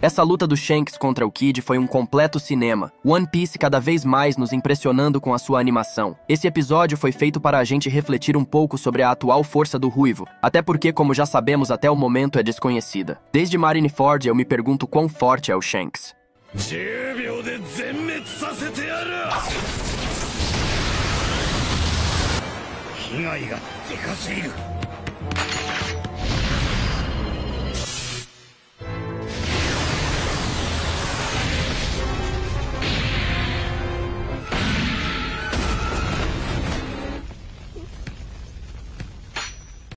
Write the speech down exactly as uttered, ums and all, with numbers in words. Essa luta do Shanks contra o Kid foi um completo cinema. One Piece cada vez mais nos impressionando com a sua animação. Esse episódio foi feito para a gente refletir um pouco sobre a atual força do Ruivo, até porque, como já sabemos, até o momento é desconhecida. Desde Marineford eu me pergunto quão forte é o Shanks.